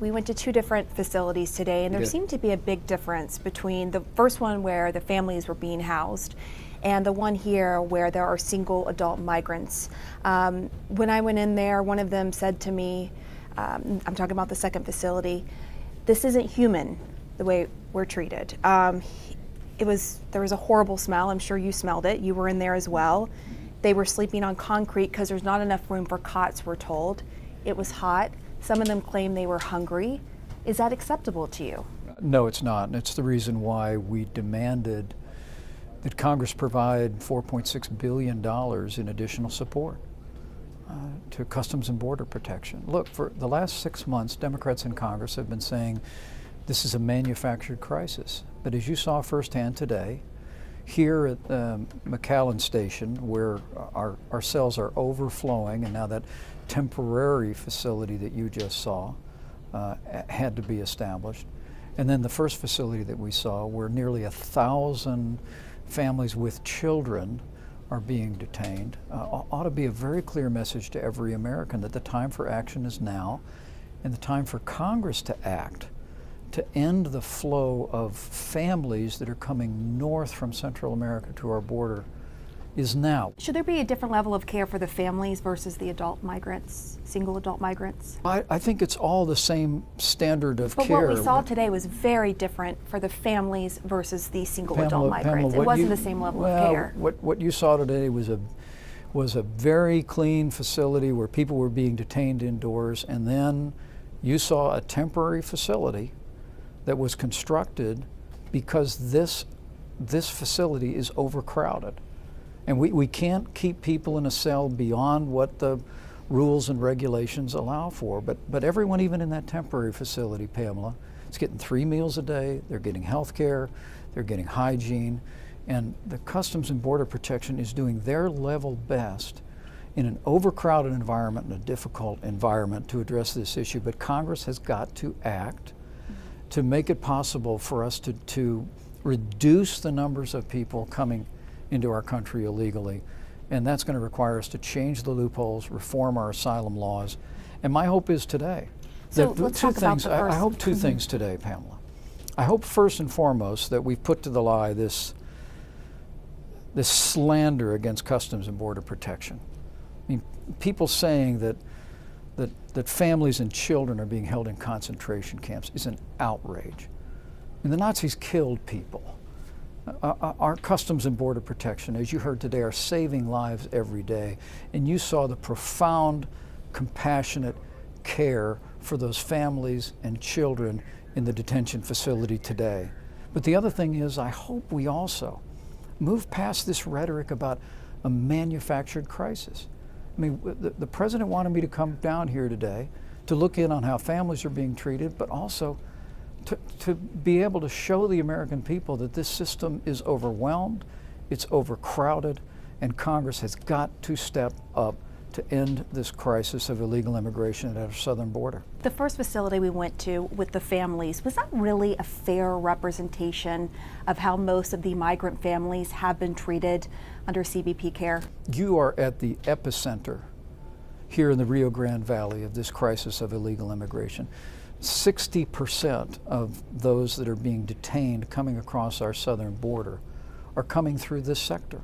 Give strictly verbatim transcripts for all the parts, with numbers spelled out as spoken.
We went to two different facilities today, and there yeah. seemed to be a big difference between the first one where the families were being housed and the one here where there are single adult migrants. Um, when I went in there, one of them said to me, um, I'm talking about the second facility, this isn't human the way we're treated. Um, it was, there was a horrible smell. I'm sure you smelled it. You were in there as well. They were sleeping on concrete because there's not enough room for cots, we're told. It was hot. Some of them claim they were hungry. Is that acceptable to you? No, it's not, and it's the reason why we demanded that Congress provide four point six billion dollars in additional support uh, to Customs and Border Protection. Look, for the last six months, Democrats in Congress have been saying this is a manufactured crisis. But as you saw firsthand today, here at um, McAllen Station, where our, our cells are overflowing, and now that temporary facility that you just saw uh, had to be established. And then the first facility that we saw, where nearly a thousand families with children are being detained, uh, ought to be a very clear message to every American that the time for action is now, and the time for Congress to act to end the flow of families that are coming north from Central America to our border is now. Should there be a different level of care for the families versus the adult migrants, single adult migrants? I, I think it's all the same standard of but care. But what we saw today was very different for the families versus the single Pamela, adult migrants. Pamela, it wasn't you, the same level well, of care. What, what you saw today was a, was a very clean facility where people were being detained indoors, and then you saw a temporary facility that was constructed because this, this facility is overcrowded. And we, we can't keep people in a cell beyond what the rules and regulations allow for. But, but everyone, even in that temporary facility, Pamela, is getting three meals a day, they're getting health care, they're getting hygiene, and the Customs and Border Protection is doing their level best in an overcrowded environment and a difficult environment to address this issue. But Congress has got to act to make it possible for us to, to reduce the numbers of people coming into our country illegally. And that's going to require us to change the loopholes, reform our asylum laws. And my hope is today. So that let's two talk things, about the first. I, I hope two mm-hmm. things today, Pamela. I hope first and foremost that we've put to the lie this, this slander against Customs and Border Protection. I mean, people saying that, that, that families and children are being held in concentration camps is an outrage. And the Nazis killed people. Uh, our Customs and Border Protection, as you heard today, are saving lives every day. And you saw the profound, compassionate care for those families and children in the detention facility today. But the other thing is, I hope we also move past this rhetoric about a manufactured crisis. I mean, the, the president wanted me to come down here today to look in on how families are being treated, but also To, to be able to show the American people that this system is overwhelmed, it's overcrowded, and Congress has got to step up to end this crisis of illegal immigration at our southern border. The first facility we went to with the families, was that really a fair representation of how most of the migrant families have been treated under C B P care? You are at the epicenter here in the Rio Grande Valley of this crisis of illegal immigration. sixty percent of those that are being detained coming across our southern border are coming through this sector.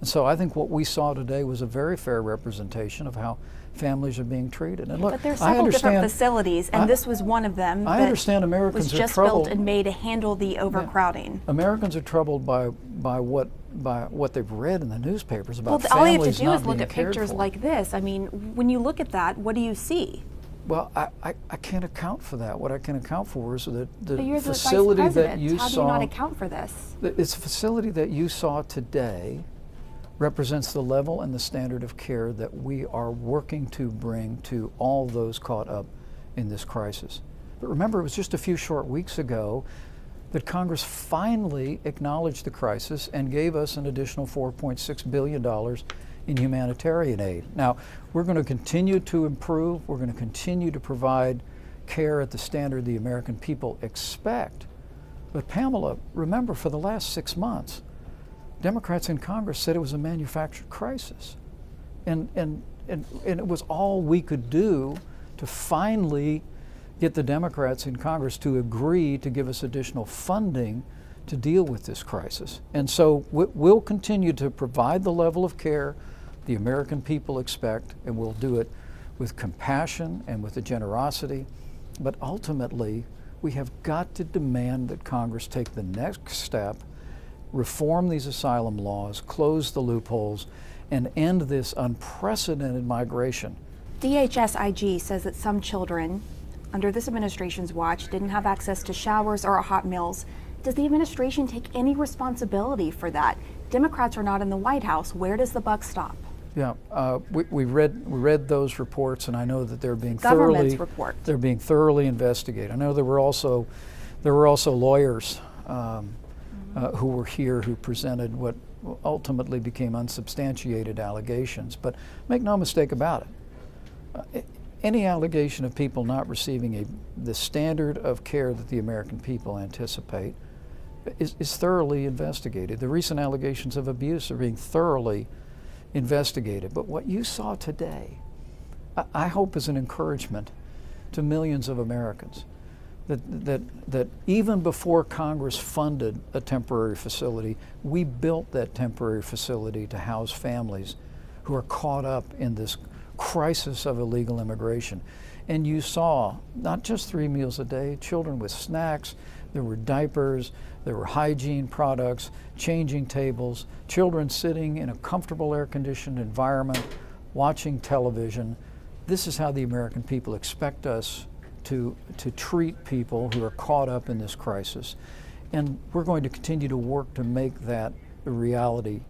And so I think what we saw today was a very fair representation of how families are being treated. And look, but there's several different facilities, and I, this was one of them. I understand Americans was just are built and made to handle the overcrowding. Yeah. Americans are troubled by by what by what they've read in the newspapers about well, families. All you have to do is look at pictures for. like this. I mean, when you look at that, what do you see? Well, I, I, I can't account for that. What I can account for is that the but you're facility the vice president. that you How saw. How do you not account for this? It's the facility that you saw today represents the level and the standard of care that we are working to bring to all those caught up in this crisis. But remember, it was just a few short weeks ago that Congress finally acknowledged the crisis and gave us an additional four point six billion dollars in humanitarian aid. Now, we're going to continue to improve. We're going to continue to provide care at the standard the American people expect. But Pamela, remember, for the last six months, Democrats in Congress said it was a manufactured crisis. And, and, and, and it was all we could do to finally get the Democrats in Congress to agree to give us additional funding to deal with this crisis. And so we'll continue to provide the level of care the American people expect, and we'll do it with compassion and with the generosity. But ultimately, we have got to demand that Congress take the next step, reform these asylum laws, close the loopholes, and end this unprecedented migration. D H S I G says that some children under this administration's watch didn't have access to showers or hot meals. Does the administration take any responsibility for that? Democrats are not in the White House. Where does the buck stop? Yeah, uh, we, we read we read those reports, and I know that they're being thoroughly government's report. They're being thoroughly investigated. I know there were also there were also lawyers um, uh, who were here who presented what ultimately became unsubstantiated allegations. But make no mistake about it. Uh, it any allegation of people not receiving a, the standard of care that the American people anticipate is, is thoroughly investigated. The recent allegations of abuse are being thoroughly investigated. But what you saw today, I, I hope is an encouragement to millions of Americans that, that, that even before Congress funded a temporary facility, we built that temporary facility to house families who are caught up in this crisis of illegal immigration. And you saw not just three meals a day, children with snacks, there were diapers, there were hygiene products, changing tables, children sitting in a comfortable air-conditioned environment, watching television. This is how the American people expect us to, to treat people who are caught up in this crisis. And we're going to continue to work to make that a reality.